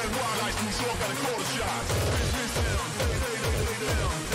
Stand wide, I can talk at a quarter shot. Face me down, lay down.